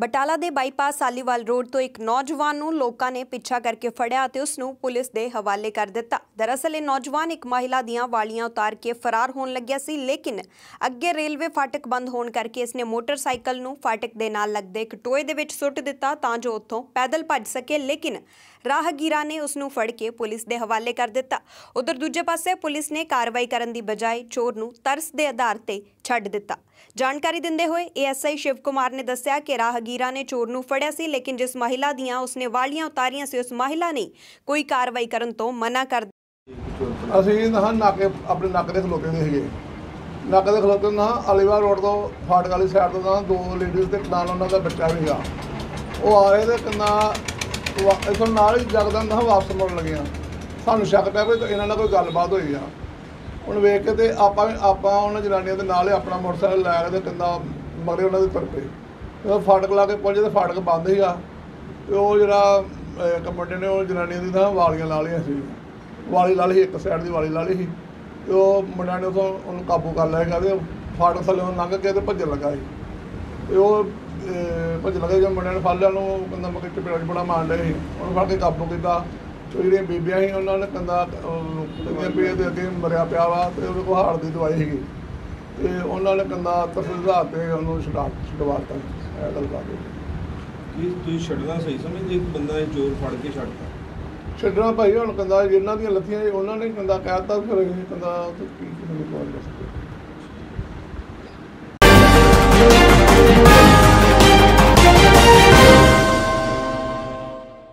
ਬਟਾਲਾ ਦੇ bypass ਸਾਲੀਵਾਲ road तो एक नौजवान ਨੂੰ ਲੋਕਾਂ ਨੇ ਪਿੱਛਾ ਕਰਕੇ ਫੜਿਆ ਤੇ ਉਸ ਨੂੰ ਪੁਲਿਸ ਦੇ ਹਵਾਲੇ कर ਦਿੱਤਾ। दरअसल ਇਹ नौजवान एक महिला ਦੀਆਂ ਵਾਲੀਆਂ ਉਤਾਰ के फरार ਹੋਣ ਲੱਗਿਆ ਸੀ, लेकिन ਅੱਗੇ रेलवे फाटक बंद ਹੋਣ ਕਰਕੇ इसने मोटरसाइकिल ਨੂੰ फाटक ਦੇ ਨਾਲ ਲੱਗਦੇ ਇੱਕ ਟੋਏ ਦੇ ਵਿੱਚ ਸੁੱਟ ਦਿੱਤਾ ਤਾਂ ਜੋ ਉੱਥੋਂ ਪੈਦਲ ਭੱਜ ਸਕੇ, लेकिन ਰਾਹਗੀਰਾਂ ਨੇ ਉਸ ਨੂੰ ਫੜ ਕੇ ਪੁਲਿਸ ਦੇ ਹਵਾਲੇ कर ਦਿੱਤਾ। ਉਧਰ ਦੂਜੇ ਪਾਸੇ ਪੁਲਿਸ ਨੇ ਕਾਰਵਾਈ ਕਰਨ ਦੀ ਬਜਾਏ ਚੋਰ ਨੂੰ ਤਰਸ ਦੇ ਆਧਾਰ ਤੇ ਛੱਡ ਦਿੱਤਾ। जानकारी ਦਿੰਦੇ ਹੋਏ एएसआई शिव कुमार ने ਦੱਸਿਆ ਕਿ ਰਾਹਗੀਰਾਂ ने चोर ਨੂੰ ਫੜਿਆ ਸੀ, लेकिन जिस महिला ਦੀਆਂ ਉਸਨੇ ਵਾਲੀਆਂ ਉਤਾਰੀਆਂ ਸੀ ਉਸ महिला ने कोई कार्रवाई ਕਰਨ ਤੋਂ मना कर दिया। ਅਸੀਂ ਨਾ ਨਾਕੇ ਆਪਣੇ ਨੱਕ ਦੇ ਖਲੋਤੇ ਨੇ ਸੀਗੇ, ਨੱਕ ਦੇ ਖਲੋਤੇ ਨਾ ਅਲੀਵਾ ਰੋਡ ਤੋਂ ਫਾਟਕ ਵਾਲੀ ਸਾਈਡ ਤੋਂ ਨਾ ਦੋ ਲੇਡੀਜ਼ ਤੇ ਨਾਲ ਉਹਨਾਂ ਦਾ ਬੱਚਾ ਸੀਗਾ, ਉਹ ਆ ਰਹੇ ਤੇ ਕੰਨਾ ਇਸ ਨਾਲ ਹੀ ਜਗਦਾਂ ਦਾ ਵਾਪਸ ਮੁੜਨ ਲੱਗਿਆ। ਸਾਨੂੰ ਸ਼ੱਕ ਪਿਆ ਵੀ ਇਹਨਾਂ ਨਾਲ ਕੋਈ ਗੱਲਬਾਤ ਹੋਈ ਆ। ਹੁਣ ਵੇਖ ਕੇ ਤੇ ਆਪਾਂ ਉਹਨਾਂ ਜਨਾਨੀਆਂ ਦੇ ਨਾਲ ਆਪਣਾ ਮੋਟਰਸਾਈਕਲ ਲੈ ਕੇ ਤੇ ਕੰਦਾ ਮਗਰੇ ਉਹਨਾਂ ਦੇ ਤੁਰ ਪਏ। ਜਦੋਂ ਫਾਟਕ ਲਾ ਕੇ ਪਹੁੰਚੇ ਤਾਂ ਫਾਟਕ ਬੰਦ ਸੀਗਾ ਅਤੇ ਉਹ ਜਿਹੜਾ ਕਮਾਂਡੇ ਨੇ ਉਹ ਜਨਾਨੀਆਂ ਦੀ ਤਾਂ ਵਾਲੀਆਂ ਲਾ ਲਈਆਂ ਸੀ, ਵਾਲੀ ਲਾ ਲਈ ਇੱਕ ਸਾਈਡ ਦੀ ਵਾਲੀ ਲਾ ਲਈ ਸੀ ਅਤੇ ਉਹ ਮੁੰਡਿਆਂ ਨੇ ਉੱਥੋਂ ਉਹਨੂੰ ਕਾਬੂ ਕਰ ਲਿਆ ਸੀਗਾ ਅਤੇ ਫਾਟਕ ਥੱਲੇ ਲੰਘ ਕੇ ਅਤੇ ਭੱਜਣ ਲੱਗਾ ਸੀ। ਅਤੇ ਉਹ ਭੱਜਣ ਲੱਗਾ ਜਦੋਂ ਮੁੰਡਿਆਂ ਨੇ ਫੜ ਲਿਆ ਉਹਨੂੰ ਕੰਦਾ ਮਗਰ ਚਪੇੜਾ ਚਪੇੜਾ ਮਾਰਨ ਡਏ ਸੀ, ਉਹਨੂੰ ਫੜ ਕੇ ਕਾਬੂ ਕੀਤਾ। ਜੋ ਜਿਹੜੀਆਂ ਬੀਬੀਆਂ ਸੀ ਉਹਨਾਂ ਨੇ ਕੰਦਾ ਰੁਪਏ ਦੇ ਅੱਗੇ ਮਰਿਆ ਪਿਆ ਵਾ ਅਤੇ ਉਹਦੇ ਕੋਲ ਹਾਰਟ ਦੀ ਦਵਾਈ ਸੀਗੀ ਅਤੇ ਉਹਨਾਂ ਨੇ ਕੰਦਾ ਤਰਸਾ ਕੇ ਉਹਨੂੰ ਛਡਵਾ ਦਿੱਤਾ। ਇਹ ਗੱਲ ਕਰ ਕੀ ਤੁਸੀਂ ਛੱਡਣਾ ਸਹੀ ਸਮਝਦੇ? ਇੱਕ ਬੰਦਾ ਚੋਰ ਫੜ ਕੇ ਛੱਡਦਾ ਛੱਡਣਾ ਭਾਈ। ਹੁਣ ਕੰਦਾ ਜਿਹਨਾਂ ਦੀਆਂ ਲੱਥੀਆਂ ਉਹਨਾਂ ਨੇ ਕੰਦਾ ਕਹਿ ਦਿੱਤਾ, ਫਿਰ ਕੰਦਾ ਕੀ ਕਿਸੇ ਨੂੰ